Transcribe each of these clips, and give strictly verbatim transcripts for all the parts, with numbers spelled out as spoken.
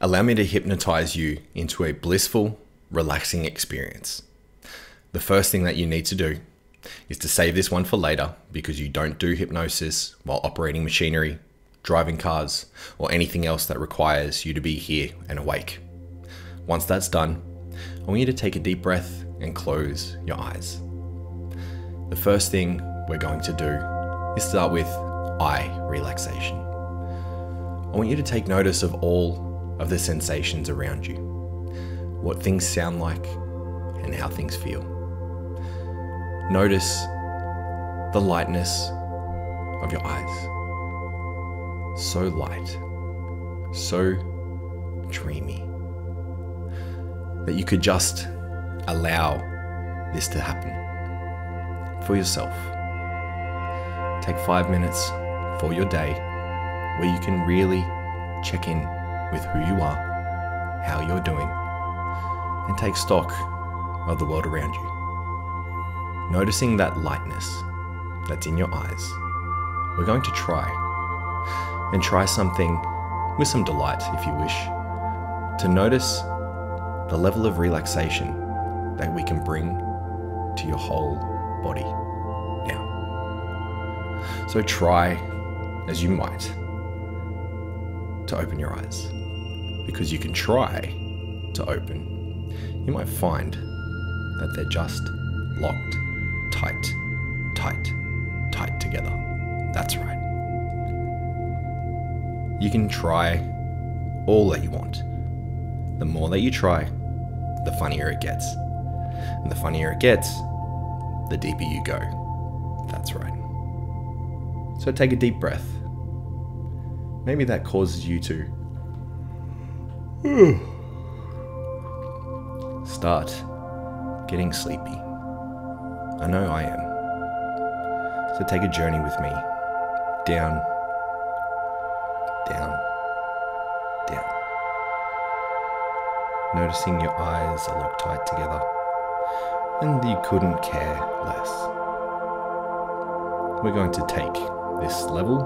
Allow me to hypnotize you into a blissful, relaxing experience. The first thing that you need to do is to save this one for later, because you don't do hypnosis while operating machinery, driving cars, or anything else that requires you to be here and awake. Once that's done, I want you to take a deep breath and close your eyes. The first thing we're going to do is start with eye relaxation. I want you to take notice of all of the sensations around you, what things sound like and how things feel. Notice the lightness of your eyes. So light, so dreamy, that you could just allow this to happen for yourself. Take five minutes for your day where you can really check in with who you are, how you're doing, and take stock of the world around you. Noticing that lightness that's in your eyes, we're going to try, and try something with some delight if you wish, to notice the level of relaxation that we can bring to your whole body now. So try as you might to open your eyes, because you can try to open. You might find that they're just locked tight, tight, tight together. That's right. You can try all that you want. The more that you try, the funnier it gets. And the funnier it gets, the deeper you go. That's right. So take a deep breath. Maybe that causes you to start getting sleepy. I know I am. So take a journey with me. Down, down, down. Noticing your eyes are locked tight together, and you couldn't care less. We're going to take this level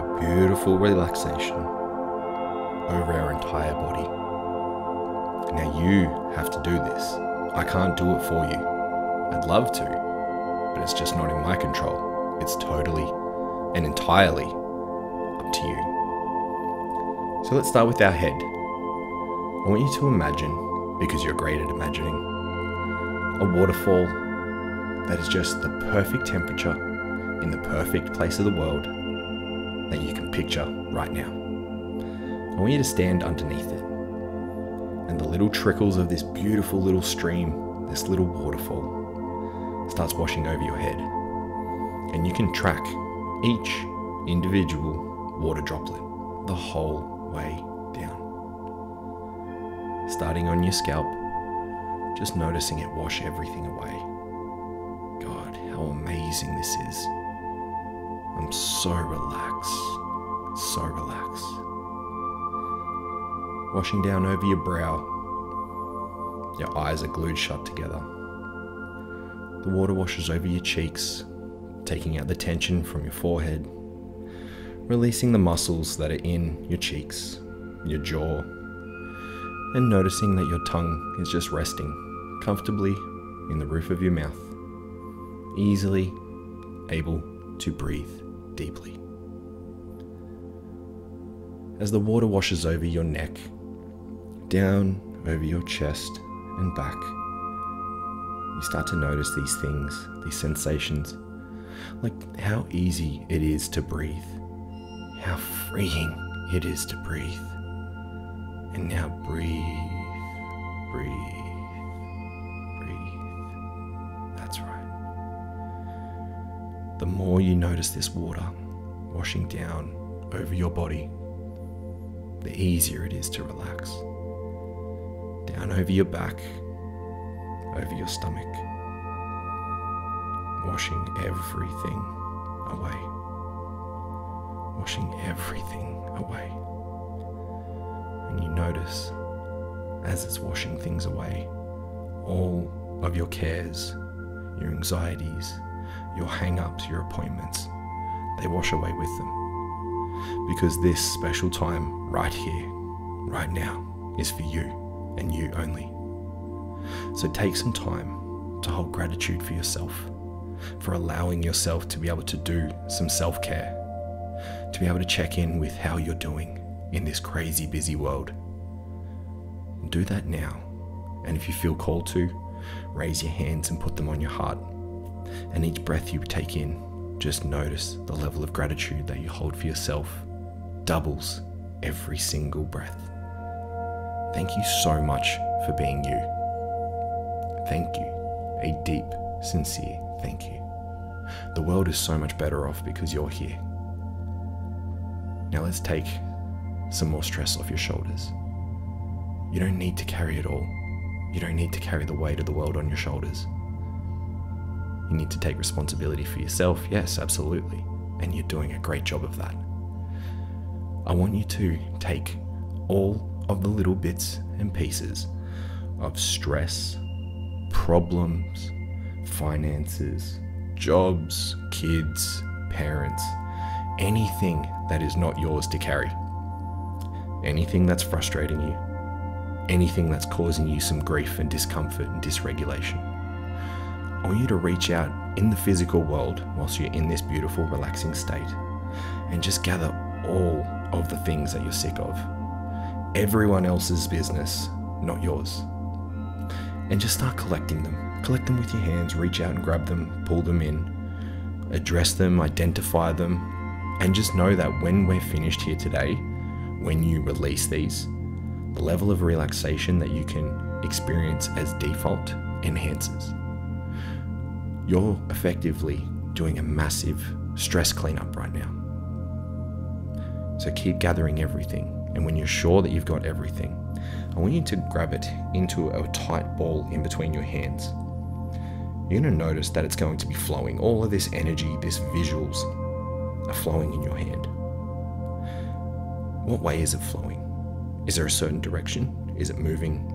of beautiful relaxation over our entire body. Now you have to do this. I can't do it for you. I'd love to, but it's just not in my control. It's totally and entirely up to you. So let's start with our head. I want you to imagine, because you're great at imagining, a waterfall that is just the perfect temperature in the perfect place of the world that you can picture right now. I want you to stand underneath it. And the little trickles of this beautiful little stream, this little waterfall, starts washing over your head. And you can track each individual water droplet the whole way down. Starting on your scalp, just noticing it wash everything away. God, how amazing this is. I'm so relaxed, so relaxed. Washing down over your brow. Your eyes are glued shut together. The water washes over your cheeks, taking out the tension from your forehead, releasing the muscles that are in your cheeks, your jaw, and noticing that your tongue is just resting comfortably in the roof of your mouth, easily able to breathe deeply. As the water washes over your neck, down over your chest and back, you start to notice these things, these sensations, like how easy it is to breathe, how freeing it is to breathe. And now breathe, breathe, breathe. That's right. The more you notice this water washing down over your body, the easier it is to relax. Down over your back, over your stomach, washing everything away, washing everything away. And you notice, as it's washing things away, all of your cares, your anxieties, your hang-ups, your appointments, they wash away with them. Because this special time right here, right now is for you and you only. So take some time to hold gratitude for yourself, for allowing yourself to be able to do some self-care, to be able to check in with how you're doing in this crazy busy world. Do that now, and if you feel called to, raise your hands and put them on your heart. And each breath you take in, just notice the level of gratitude that you hold for yourself doubles every single breath. Thank you so much for being you. Thank you. A deep, sincere thank you. The world is so much better off because you're here. Now let's take some more stress off your shoulders. You don't need to carry it all. You don't need to carry the weight of the world on your shoulders. You need to take responsibility for yourself, yes, absolutely, and you're doing a great job of that. I want you to take all of the little bits and pieces of stress, problems, finances, jobs, kids, parents, anything that is not yours to carry, anything that's frustrating you, anything that's causing you some grief and discomfort and dysregulation. I want you to reach out in the physical world whilst you're in this beautiful, relaxing state and just gather all of the things that you're sick of. Everyone else's business, not yours. And just start collecting them. Collect them with your hands, reach out and grab them, pull them in, address them, identify them, and just know that when we're finished here today, when you release these, the level of relaxation that you can experience as default enhances. You're effectively doing a massive stress cleanup right now. So keep gathering everything. And when you're sure that you've got everything, I want you to grab it into a tight ball in between your hands. You're going to notice that it's going to be flowing. All of this energy, these visuals are flowing in your hand. What way is it flowing? Is there a certain direction? Is it moving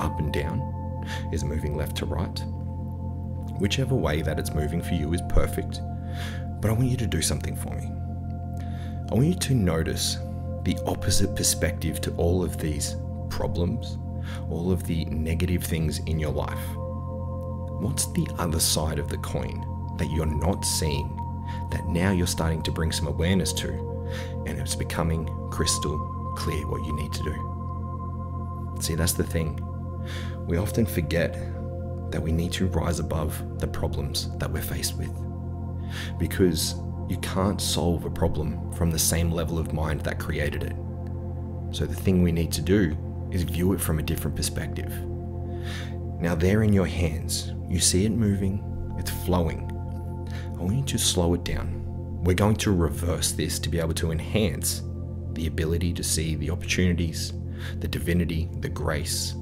up and down? Is it moving left to right? Whichever way that it's moving for you is perfect, but I want you to do something for me. I want you to notice the opposite perspective to all of these problems, all of the negative things in your life. What's the other side of the coin that you're not seeing, that now you're starting to bring some awareness to, and it's becoming crystal clear what you need to do? See, that's the thing. We often forget that we need to rise above the problems that we're faced with, because you can't solve a problem from the same level of mind that created it. So the thing we need to do is view it from a different perspective. Now they're in your hands. You see it moving, it's flowing. I want you to slow it down. We're going to reverse this to be able to enhance the ability to see the opportunities, the divinity, the grace,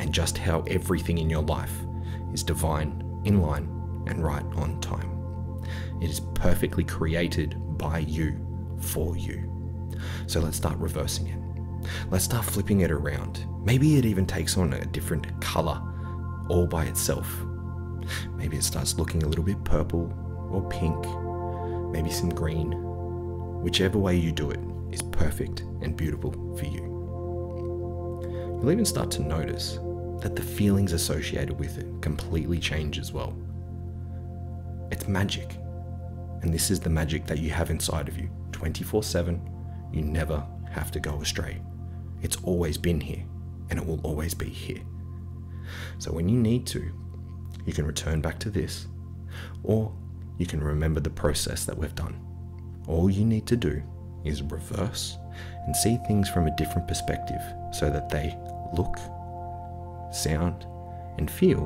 and just how everything in your life is divine, in line, and right on time. It is perfectly created by you, for you. So let's start reversing it. Let's start flipping it around. Maybe it even takes on a different color all by itself. Maybe it starts looking a little bit purple or pink, maybe some green. Whichever way you do it is perfect and beautiful for you. You'll even start to notice that the feelings associated with it completely change as well. It's magic. And this is the magic that you have inside of you, twenty-four seven. You never have to go astray. It's always been here, and it will always be here. So when you need to, you can return back to this, or you can remember the process that we've done. All you need to do is reverse and see things from a different perspective so that they look, sound, and feel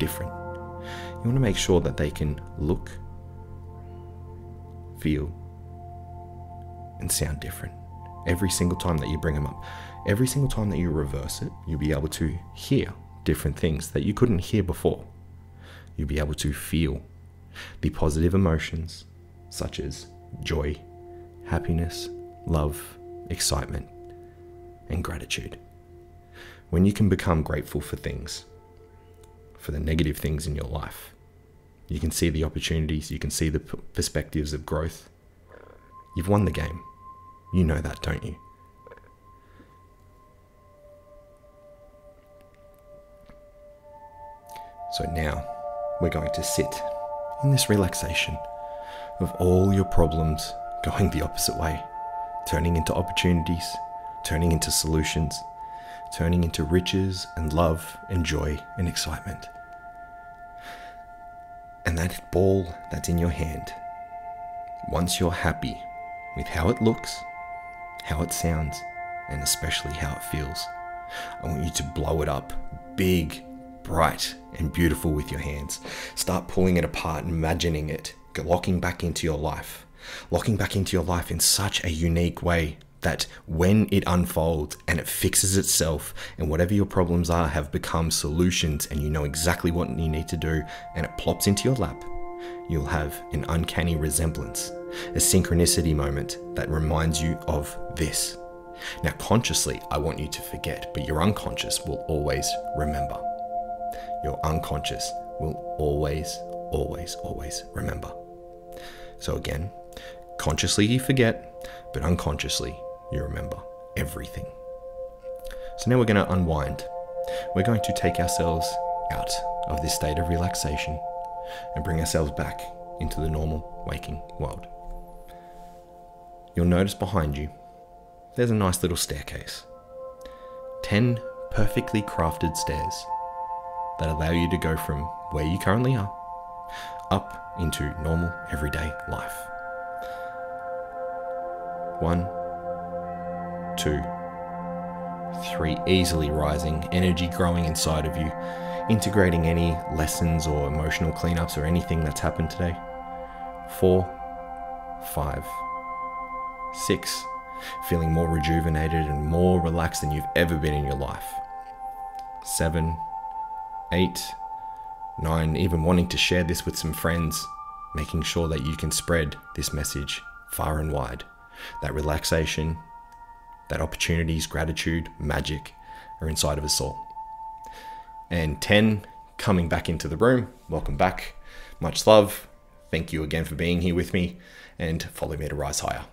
different. You want to make sure that they can look, feel, and sound different every single time that you bring them up. Every single time that you reverse it, you'll be able to hear different things that you couldn't hear before. You'll be able to feel the positive emotions such as joy, happiness, love, excitement, and gratitude. When you can become grateful for things, for the negative things in your life, you can see the opportunities, you can see the perspectives of growth. You've won the game. You know that, don't you? So now we're going to sit in this relaxation of all your problems going the opposite way, turning into opportunities, turning into solutions, turning into riches and love and joy and excitement. And that ball that's in your hand, once you're happy with how it looks, how it sounds, and especially how it feels, I want you to blow it up big, bright, and beautiful with your hands. Start pulling it apart, imagining it, locking back into your life, locking back into your life in such a unique way that when it unfolds and it fixes itself and whatever your problems are have become solutions and you know exactly what you need to do and it plops into your lap, you'll have an uncanny resemblance, a synchronicity moment that reminds you of this. Now consciously, I want you to forget, but your unconscious will always remember. Your unconscious will always, always, always remember. So again, consciously you forget, but unconsciously you remember everything. So now we're going to unwind. We're going to take ourselves out of this state of relaxation and bring ourselves back into the normal waking world. You'll notice behind you, there's a nice little staircase. ten perfectly crafted stairs that allow you to go from where you currently are up into normal everyday life. One, two, three, easily rising, energy growing inside of you, integrating any lessons or emotional cleanups or anything that's happened today. Four, five, six, feeling more rejuvenated and more relaxed than you've ever been in your life. Seven, eight, nine, even wanting to share this with some friends, making sure that you can spread this message far and wide. That relaxation, that opportunities, gratitude, magic are inside of us all. And ten, coming back into the room. Welcome back. Much love. Thank you again for being here with me and follow me to rise higher.